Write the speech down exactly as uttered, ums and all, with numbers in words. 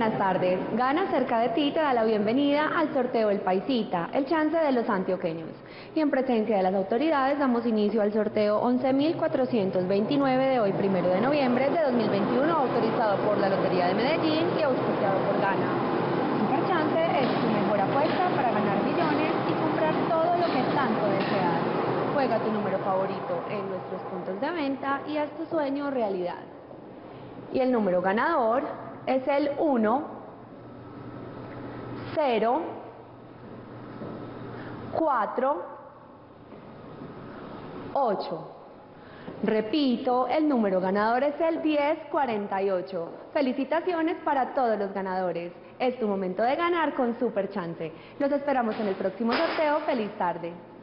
buenas tardes. Gana cerca de ti te da la bienvenida al sorteo El Paisita, el chance de los antioqueños. Y en presencia de las autoridades damos inicio al sorteo once mil cuatrocientos veintinueve de hoy, primero de noviembre de dos mil veintiuno, autorizado por la Lotería de Medellín y auspiciado por Gana. Super Chance es tu mejor apuesta para ganar millones y comprar todo lo que tanto deseas. Juega tu número favorito en nuestros puntos de venta y haz tu sueño realidad. Y el número ganador es el uno, cero, cuatro, ocho. Repito, el número ganador es el diez cuarenta y ocho. Felicitaciones para todos los ganadores. Es tu momento de ganar con Super Chance. Los esperamos en el próximo sorteo. Feliz tarde.